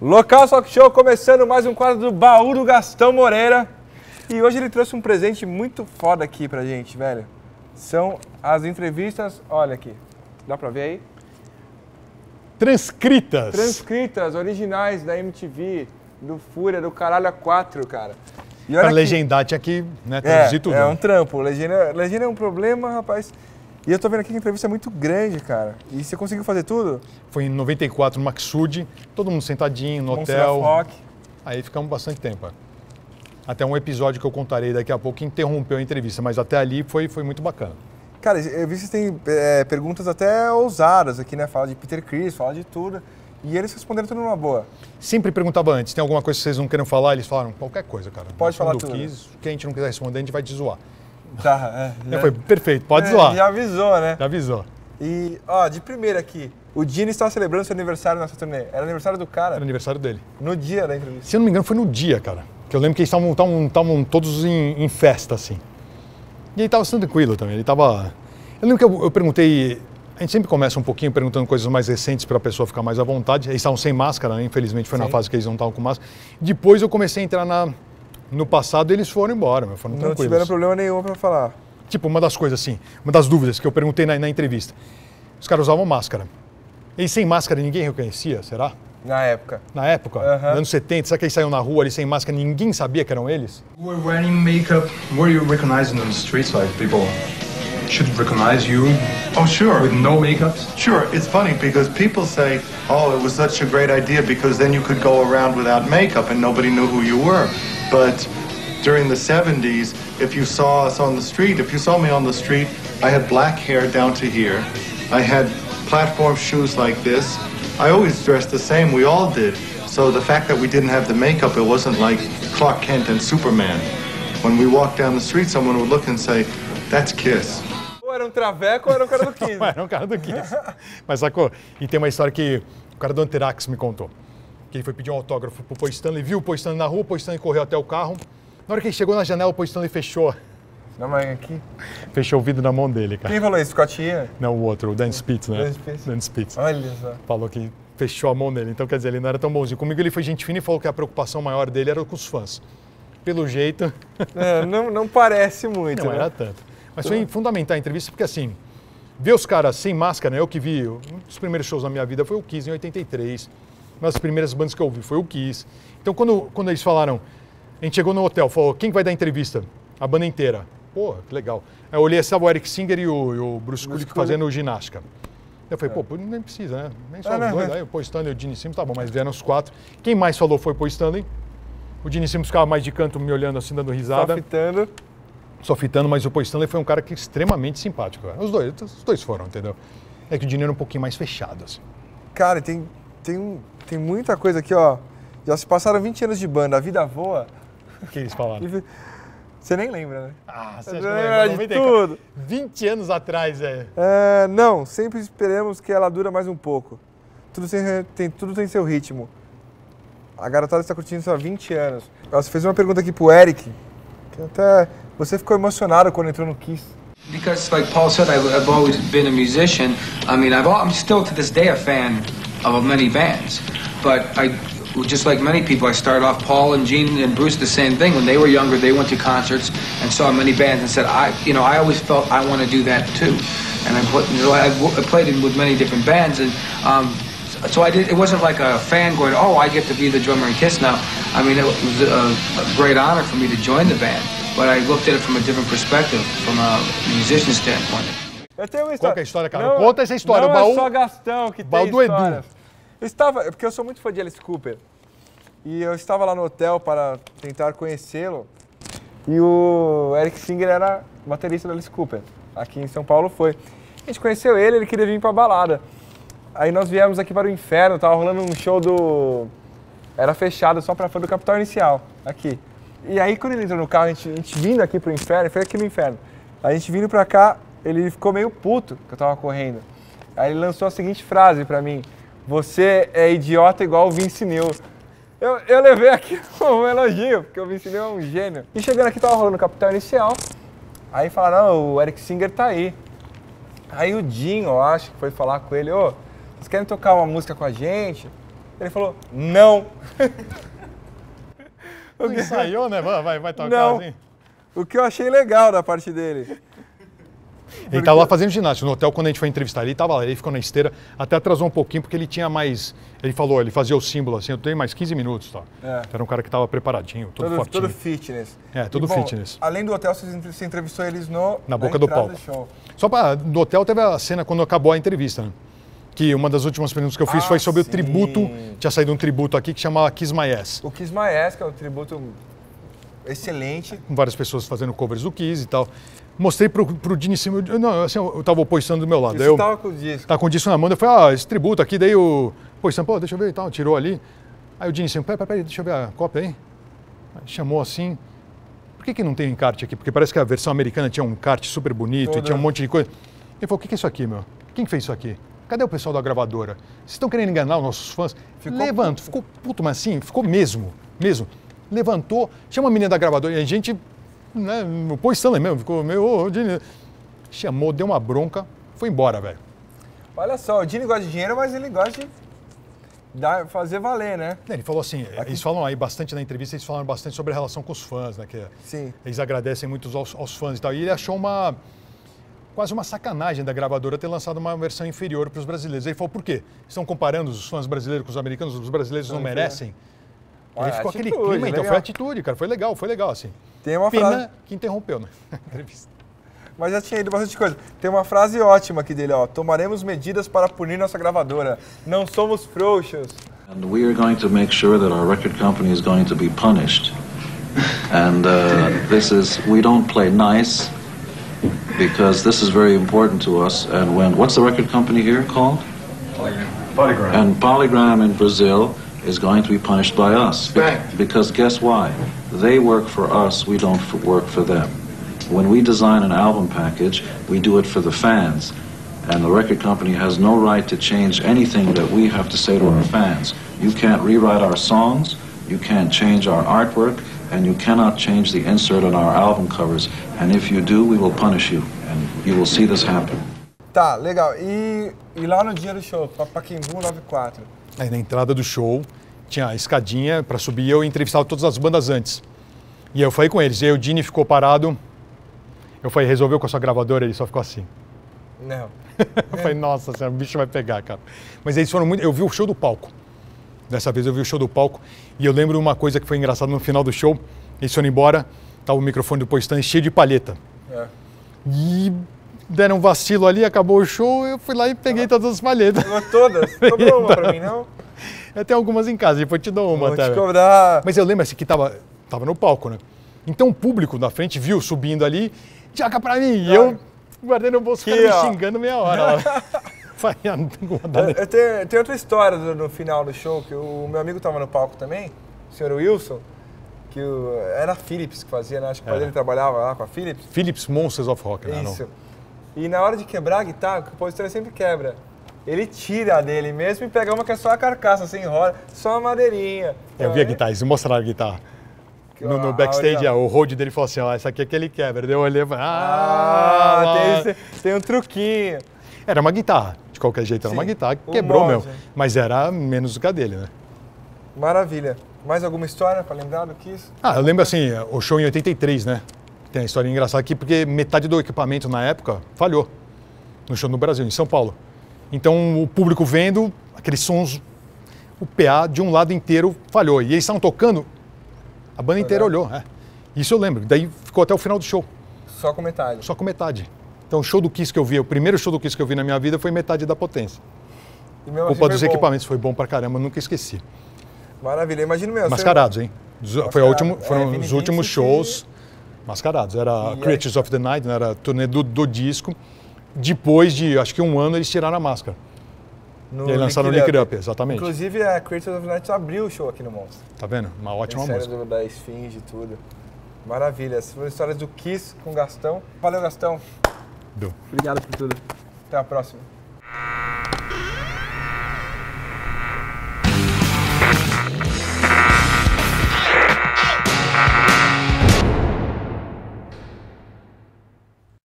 Lokaos Rock Show, começando mais um quadro do Baú do Gastão Moreira. E hoje ele trouxe um presente muito foda aqui pra gente, velho. São as entrevistas, olha aqui, dá pra ver aí? Transcritas. Transcritas, originais da MTV, do FURIA, do Caralho A4, cara. E pra legendar tinha que, né, traduzir tudo. É um trampo, legenda é um problema, rapaz. E eu tô vendo aqui que a entrevista é muito grande, cara. E você conseguiu fazer tudo? Foi em 94, no Maxud, todo mundo sentadinho, no hotel. Rock. Aí ficamos bastante tempo. Até um episódio que eu contarei daqui a pouco que interrompeu a entrevista, mas até ali foi muito bacana. Cara, eu vi que vocês têm perguntas até ousadas aqui, né? Fala de Peter Criss, fala de tudo. E eles responderam tudo numa boa. Sempre perguntava antes, tem alguma coisa que vocês não queiram falar? Eles falaram qualquer coisa, cara. Pode falar tudo. O que a gente não quiser responder, a gente vai te zoar. Tá, foi perfeito, pode zoar. Já avisou, né? Já avisou. E, ó, de primeira aqui, o Dino estava celebrando seu aniversário nessa turnê. Era aniversário do cara? Era aniversário dele. No dia da entrevista. Se eu não me engano, foi no dia, cara. Que eu lembro que eles estavam todos em festa, assim. E ele estava sendo tranquilo também, ele estava... Eu lembro que eu perguntei... A gente sempre começa um pouquinho perguntando coisas mais recentes para a pessoa ficar mais à vontade. Eles estavam sem máscara, né? Infelizmente foi na fase que eles não estavam com máscara. Depois eu comecei a entrar no passado, eles foram embora, mas foram tranquilos. Não tiveram problema nenhum para falar. Tipo, uma das coisas assim, uma das dúvidas que eu perguntei na entrevista. Os caras usavam máscara. Eles sem máscara ninguém reconhecia, será? Na época. Na época? Nos anos 70, será que eles saíam na rua ali sem máscara ninguém sabia que eram eles? You were wearing makeup. Were you recognized in the streets like people should recognize you? Oh, sure. With no makeups? Sure. It's funny because people say, "Oh, it was such a great idea because then you could go around without makeup and nobody knew who you were." But during the 70s, if you saw us on the street, if you saw me on the street, I had black hair down to here. I had platform shoes like this. I always dressed the same, we all did. So the fact that we didn't have the makeup, it wasn't like Clark Kent and Superman. When we walked down the street, someone would look and say, "That's Kiss." Ou era um traveco ou era um cara do Kiss. Era um cara do Kiss. Mas sacou? E tem uma história que o cara do Anthrax me contou. Que ele foi pedir um autógrafo pro Paul Stanley, viu o Paul Stanley na rua, o Paul Stanley correu até o carro. Na hora que ele chegou na janela, o Paul Stanley fechou. Não, mas aqui? Fechou o vidro na mão dele, cara. Quem falou isso? Cotinha? Não, o outro, o Dan Spitz, né? Dan Spitz. Olha só. Falou que fechou a mão dele. Então, quer dizer, ele não era tão bonzinho. Comigo ele foi gente fina e falou que a preocupação maior dele era com os fãs. Pelo jeito... É, não parece muito, não, né? Era tanto. Mas foi fundamental a entrevista, porque assim, ver os caras sem máscara, né? Eu que vi, um dos primeiros shows da minha vida foi o Kiss, em 83. Uma das primeiras bandas que eu ouvi foi o Kiss. Então, quando eles falaram... A gente chegou no hotel, falou, quem vai dar entrevista? A banda inteira. Pô, que legal. Aí eu olhei, estava o Eric Singer e o Bruce Kulik fazendo ginástica. Eu falei, pô, nem precisa, né? Nem só os dois. Aí o Paul Stanley e o Gene Simmons, tá bom, mas vieram os quatro. Quem mais falou foi o Paul Stanley. O Gene Simmons ficava mais de canto, me olhando assim, dando risada. Só fitando, mas o Paul Stanley foi um cara que é extremamente simpático. Cara. Os dois foram, entendeu? É que o Gene era um pouquinho mais fechado, assim. Cara, tem muita coisa aqui, ó. Já se passaram 20 anos de banda, a vida voa. O que eles falaram? Você nem lembra, né? Ah, você lembra de tudo. 20 anos atrás, é. Não, sempre esperamos que ela dura mais um pouco. Tudo tem seu ritmo. A garotada está curtindo isso há 20 anos. Você fez uma pergunta aqui pro Eric, que até você ficou emocionado quando entrou no Kiss. Because, like Paul said, I've always been a musician. I mean, I'm still to this day a fan of many bands, but just like many people, I started off Paul and Gene and Bruce the same thing. When they were younger, they went to concerts and saw many bands and said, I always felt I want to do that too. And I played in with many different bands, and so I did. It wasn't like a fan going, "Oh, I get to be the drummer in Kiss now." I mean, it was a great honor for me to join the band, but I looked at it from a different perspective, from a musician standpoint. Qual que é a história, cara? Conta essa história. Não é só Gastão que tem história. Eu estava, porque eu sou muito fã de Alice Cooper, e eu estava lá no hotel para tentar conhecê-lo, e o Eric Singer era baterista da Alice Cooper, aqui em São Paulo foi. A gente conheceu ele, ele queria vir para a balada. Aí nós viemos aqui para o Inferno, estava rolando um show do... Era fechado só para fã do Capital Inicial, aqui. E aí quando ele entrou no carro, a gente vindo aqui para o Inferno, foi aqui no Inferno. A gente vindo para cá, ele ficou meio puto que eu estava correndo. Aí ele lançou a seguinte frase para mim: "Você é idiota igual o Vince Neil." Eu levei aqui um elogio, porque o Vince Neil é um gênio. E chegando aqui, tava rolando o Capital Inicial. Aí falaram, "Não, o Eric Singer tá aí." Aí o Dinho, eu acho, que foi falar com ele, "Ô, vocês querem tocar uma música com a gente?" Ele falou, não. Não ensaiou, né? Vai tocar não. Assim. O que eu achei legal da parte dele. Ele estava lá fazendo ginástica no hotel, quando a gente foi entrevistar ele estava lá, ele ficou na esteira, até atrasou um pouquinho porque ele tinha mais, ele falou, ele fazia o símbolo assim, eu tenho mais 15 minutos, tá? É. Era um cara que estava preparadinho, todo fortinho. Todo fitness. É, todo e, bom, fitness. Além do hotel, você entrevistou eles no... Na boca do palco. Do show. Só para do hotel teve a cena quando acabou a entrevista, né? Que uma das últimas perguntas que eu fiz foi sobre o tributo, tinha saído um tributo aqui que chamava Kiss My S. O Kiss My S, que é um tributo excelente. Com várias pessoas fazendo covers do Kiss e tal. Mostrei pro Dini, não, assim, eu tava postando do meu lado. Você tava com o disco. Tava com o disco na mão, eu falei, esse tributo aqui, daí o Poissão, pô, deixa eu ver e tal, tirou ali. Aí o Dini, peraí, deixa eu ver a cópia aí. Aí chamou assim, por que não tem um encarte aqui? Porque parece que a versão americana tinha um encarte super bonito e tinha um monte de coisa. Ele falou, o que é isso aqui, meu? Quem fez isso aqui? Cadê o pessoal da gravadora? Vocês estão querendo enganar os nossos fãs? Levantou, ficou puto, mas assim, ficou mesmo. Levantou, chama a menina da gravadora e a gente... Né? O Paul Stanley mesmo, ficou meio... Chamou, deu uma bronca, foi embora, velho. Olha só, o Dino gosta de dinheiro, mas ele gosta de fazer valer, né? Ele falou assim, eles falam aí bastante na entrevista, eles falaram bastante sobre a relação com os fãs, né? Que sim. Eles agradecem muito aos fãs e tal. E ele achou uma... quase uma sacanagem da gravadora ter lançado uma versão inferior para os brasileiros. Ele falou, por quê? Estão comparando os fãs brasileiros com os americanos? Os brasileiros não merecem? Aí ficou aquele clima, legal. Então foi a atitude, cara. Foi legal, assim. Tem uma frase que interrompeu, né? Entrevista. Mas já tinha ido bastante coisa. Tem uma frase ótima aqui dele, ó. Tomaremos medidas para punir nossa gravadora. Não somos frouxos. And we are going to make sure that our record company is going to be punished. And this is, we don't play nice, because this is very important to us. And when, what's the record company here called? Polygram. And Polygram in Brazil is going to be punished by us. Because guess why? They work for us, we don't work for them. When we design an album package, we do it for the fans. And the record company has no right to change anything that we have to say to our fans. You can't rewrite our songs, you can't change our artwork, and you cannot change the insert on our album covers. And if you do, we will punish you. And you will see this happen. Tá, legal. E lá no dia do show, Pacaembu 94. Aí na entrada do show, tinha a escadinha para subir, eu entrevistava todas as bandas antes. E eu falei com eles, e aí o Dini ficou parado, eu falei, resolveu com a sua gravadora? Ele só ficou assim. Não. Eu falei, nossa senhora, o bicho vai pegar, cara. Mas eles foram muito... Eu vi o show do palco. Dessa vez eu vi o show do palco, e eu lembro uma coisa que foi engraçada no final do show, eles foram embora, tava o microfone do Paul Stanley cheio de palheta. É. E... deram um vacilo ali, acabou o show, eu fui lá e peguei todas as palhetas. Todas? Sobrou uma pra mim, não? Eu tenho algumas em casa, depois te dou uma. Vou até te cobrar. Mas eu lembro assim, que tava no palco, né? Então o público da frente viu subindo ali, jaca pra mim, e eu guardei no bolso, me xingando meia hora. Tem outra história no final do show, que o meu amigo tava no palco também, o senhor Wilson, que era a Philips que fazia, né? Acho que o pai dele trabalhava lá com a Philips. Philips Monsters of Rock, né? Isso. Não? E na hora de quebrar a guitarra, que o compositor sempre quebra, ele tira a dele mesmo e pega uma que é só a carcaça, sem enrola, só a madeirinha. Eu vi a guitarra, eles mostraram a guitarra. No backstage, o road dele falou assim, ó, essa aqui é que ele quebra. Daí eu olhei e falei, tem um truquinho. Era uma guitarra, de qualquer jeito, era uma guitarra que quebrou, meu. Mas era menos do que a dele, né? Maravilha. Mais alguma história para lembrar do que isso? Ah, eu lembro assim, o show em 83, né? Tem uma história engraçada aqui, porque metade do equipamento na época falhou no show no Brasil, em São Paulo. Então o público vendo aqueles sons, o PA de um lado inteiro falhou. E eles estavam tocando, a banda inteira olhou. É. Isso eu lembro. Daí ficou até o final do show. Só com metade? Só com metade. Então o show do Kiss que eu vi, o primeiro show do Kiss que eu vi na minha vida foi metade da potência. Culpa dos equipamentos, foi bom pra caramba, nunca esqueci. Maravilha, imagina mesmo. Mascarados, hein? Foram os últimos shows. Mascarados, era Creatures of the Night, né? Era a turnê do disco. Depois de, acho que um ano, eles tiraram a máscara. E aí lançaram o Lick It Up, exatamente. Inclusive, a Creatures of the Night abriu o show aqui no Monster. Tá vendo? Uma ótima música. Série da Esfinge e tudo. Maravilha. Essas foram histórias do Kiss com o Gastão. Valeu, Gastão. Obrigado por tudo. Até a próxima.